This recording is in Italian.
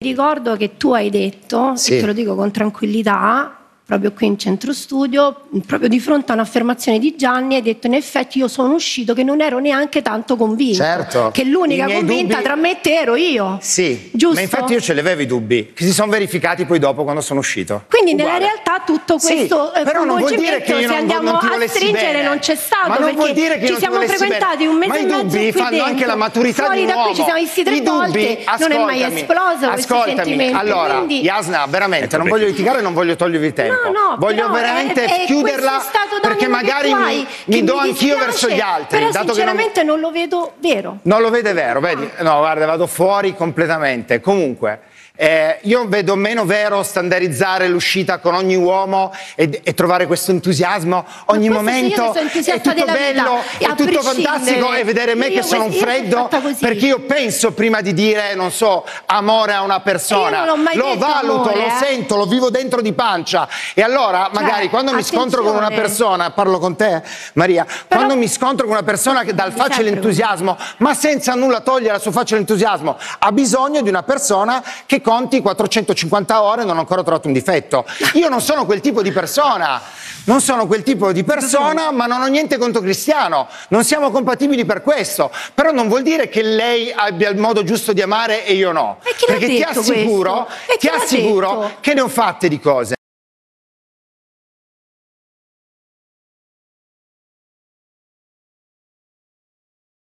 Ricordo che tu hai detto, sì, e te lo dico con tranquillità, proprio qui in centro studio, proprio di fronte a un'affermazione di Gianni, hai detto: in effetti io sono uscito che non ero neanche tanto convinto, certo, che l'unica convinta tra me e te ero io. Sì, giusto? Ma infatti io ce l'avevo i dubbi, che si sono verificati poi dopo quando sono uscito. Quindi uguale. Nella realtà tutto questo, sì, però non vuol dire che io se andiamo non a stringere bene, non c'è stato, ma non vuol dire che ci siamo frequentati un mese e mezzo. Ma i dubbi fanno anche la maturità fuori di un uomo. Qui ci siamo visti tre volte, non è mai esploso questo sentimento. Allora, Jasna, veramente, non voglio litigare, non voglio togliervi tempo. No, voglio veramente chiuderla perché magari mi do anch'io verso gli altri. Però dato sinceramente che non lo vedo vero. Non lo vede vero, vedi? No, guarda, vado fuori completamente. Comunque, io vedo meno vero standardizzare l'uscita con ogni uomo e trovare questo entusiasmo ogni momento. È tutto bello, è tutto fantastico, e vedere me che sono un freddo, perché io penso prima di dire, non so, amore a una persona. Lo valuto, lo sento, lo vivo dentro di pancia. E allora magari quando mi scontro con una persona, parlo con te Maria, però, quando mi scontro con una persona che dal facile entusiasmo, ma senza nulla togliere al suo facile entusiasmo, ha bisogno di una persona che conti 450 ore e non ha ancora trovato un difetto. Io non sono quel tipo di persona, ma non ho niente contro Cristiano, non siamo compatibili per questo, però non vuol dire che lei abbia il modo giusto di amare e io no, perché ti assicuro che ne ho fatte di cose.